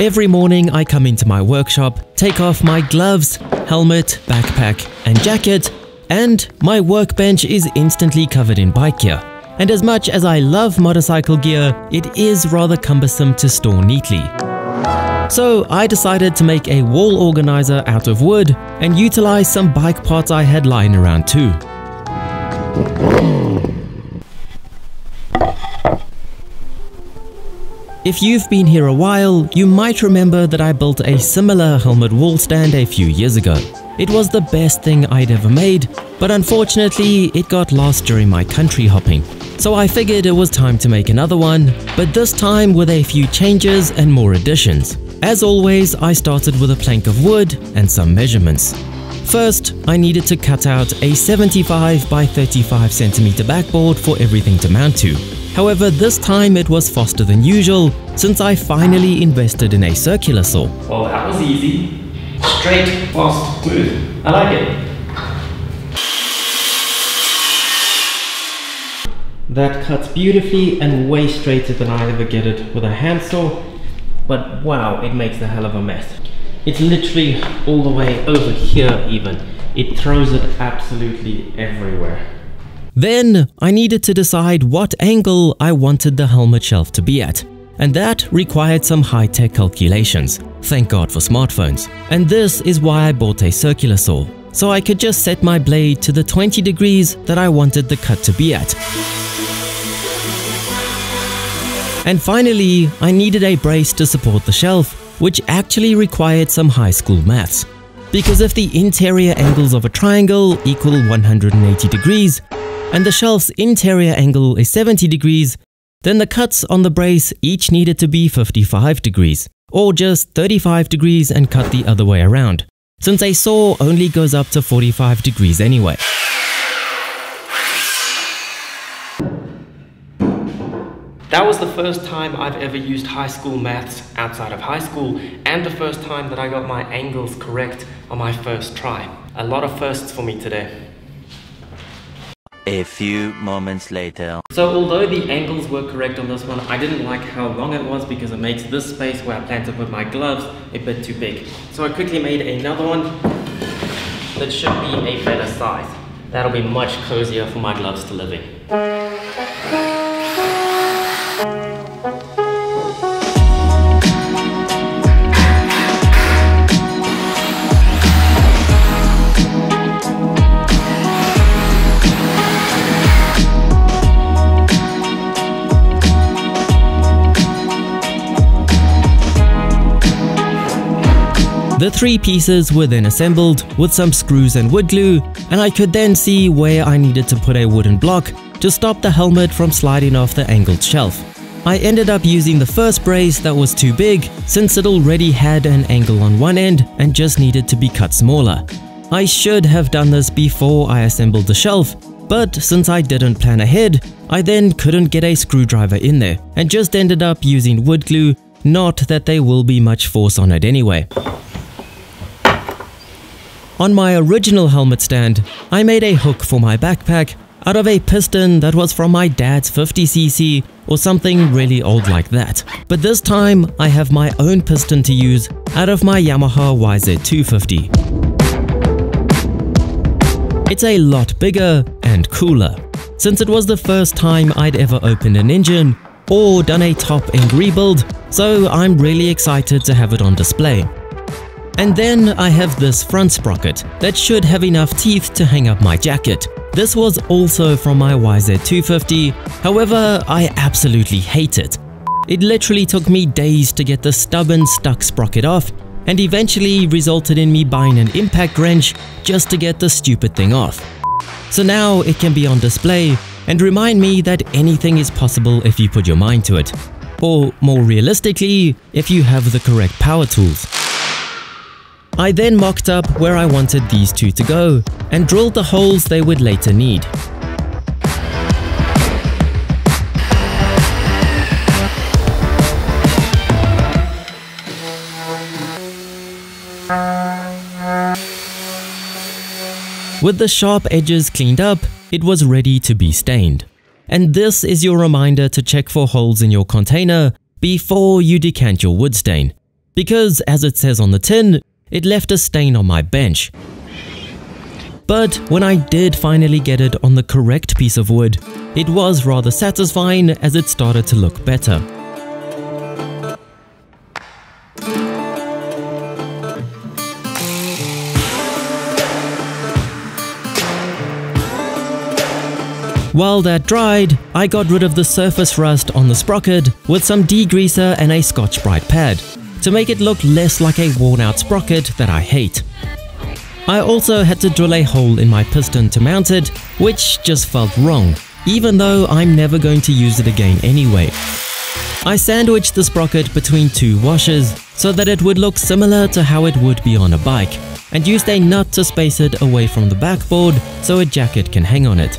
Every morning I come into my workshop, take off my gloves, helmet, backpack and jacket, and my workbench is instantly covered in bike gear. And as much as I love motorcycle gear, it is rather cumbersome to store neatly. So I decided to make a wall organizer out of wood and utilize some bike parts I had lying around too. If you've been here a while, you might remember that I built a similar helmet wall stand a few years ago. It was the best thing I'd ever made, but unfortunately it got lost during my country hopping. So I figured it was time to make another one, but this time with a few changes and more additions. As always, I started with a plank of wood and some measurements. First, I needed to cut out a 75 by 35 centimeter backboard for everything to mount to. However, this time it was faster than usual, since I finally invested in a circular saw. Well, that was easy. Straight, fast, smooth. I like it. That cuts beautifully and way straighter than I'll ever get it with a handsaw, but wow, it makes a hell of a mess. It's literally all the way over here even. It throws it absolutely everywhere. Then I needed to decide what angle I wanted the helmet shelf to be at, and that required some high-tech calculations. Thank God for smartphones. And this is why I bought a circular saw, so I could just set my blade to the 20 degrees that I wanted the cut to be at. And finally, I needed a brace to support the shelf, which actually required some high school maths. Because if the interior angles of a triangle equal 180 degrees, and the shelf's interior angle is 70 degrees, then the cuts on the brace each needed to be 55 degrees, or just 35 degrees and cut the other way around, since a saw only goes up to 45 degrees anyway. That was the first time I've ever used high school maths outside of high school, and the first time that I got my angles correct on my first try. A lot of firsts for me today. A few moments later. So although the angles were correct on this one, I didn't like how long it was because it makes this space where I plan to put my gloves a bit too big. So I quickly made another one that should be a better size. That'll be much cozier for my gloves to live in. The three pieces were then assembled with some screws and wood glue, and I could then see where I needed to put a wooden block to stop the helmet from sliding off the angled shelf. I ended up using the first brace that was too big, since it already had an angle on one end and just needed to be cut smaller. I should have done this before I assembled the shelf, but since I didn't plan ahead, I then couldn't get a screwdriver in there and just ended up using wood glue, not that there will be much force on it anyway. On my original helmet stand, I made a hook for my backpack out of a piston that was from my dad's 50cc or something really old like that. But this time, I have my own piston to use out of my Yamaha YZ250. It's a lot bigger and cooler, since it was the first time I'd ever opened an engine or done a top-end rebuild, so I'm really excited to have it on display. And then I have this front sprocket that should have enough teeth to hang up my jacket. This was also from my YZ250, however, I absolutely hate it. It literally took me days to get the stubborn stuck sprocket off, and eventually resulted in me buying an impact wrench just to get the stupid thing off. So now it can be on display and remind me that anything is possible if you put your mind to it. Or more realistically, if you have the correct power tools. I then mocked up where I wanted these two to go and drilled the holes they would later need. With the sharp edges cleaned up, it was ready to be stained. And this is your reminder to check for holes in your container before you decant your wood stain. because, as it says on the tin, it left a stain on my bench. But when I did finally get it on the correct piece of wood, it was rather satisfying as it started to look better. While that dried, I got rid of the surface rust on the sprocket with some degreaser and a Scotch-Brite pad to make it look less like a worn-out sprocket that I hate. I also had to drill a hole in my piston to mount it, which just felt wrong, even though I'm never going to use it again anyway. I sandwiched the sprocket between two washers so that it would look similar to how it would be on a bike, and used a nut to space it away from the backboard so a jacket can hang on it.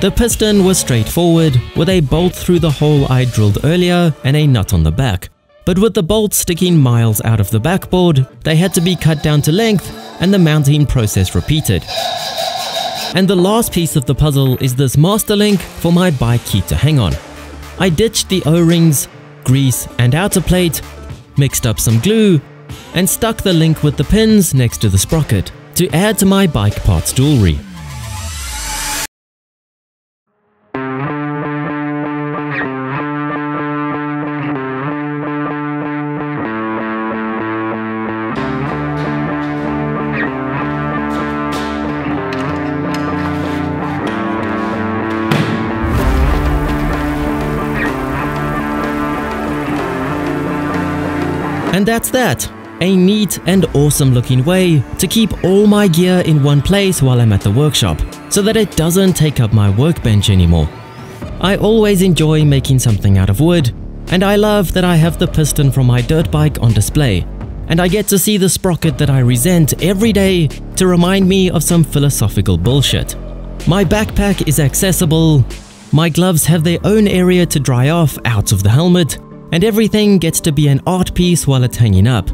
The piston was straightforward, with a bolt through the hole I drilled earlier and a nut on the back. But with the bolts sticking miles out of the backboard, they had to be cut down to length and the mounting process repeated. And the last piece of the puzzle is this master link for my bike key to hang on. I ditched the O-rings, grease and outer plate, mixed up some glue, and stuck the link with the pins next to the sprocket to add to my bike parts jewelry. And that's that, a neat and awesome looking way to keep all my gear in one place while I'm at the workshop, so that it doesn't take up my workbench anymore. I always enjoy making something out of wood, and I love that I have the piston from my dirt bike on display, and I get to see the sprocket that I resent every day to remind me of some philosophical bullshit. My backpack is accessible, my gloves have their own area to dry off out of the helmet, and everything gets to be an art piece while it's hanging up.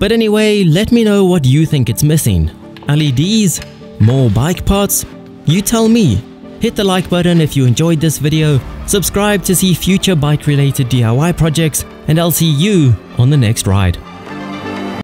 But anyway, let me know what you think it's missing. LEDs? More bike parts? You tell me. Hit the like button if you enjoyed this video, subscribe to see future bike related DIY projects, and I'll see you on the next ride.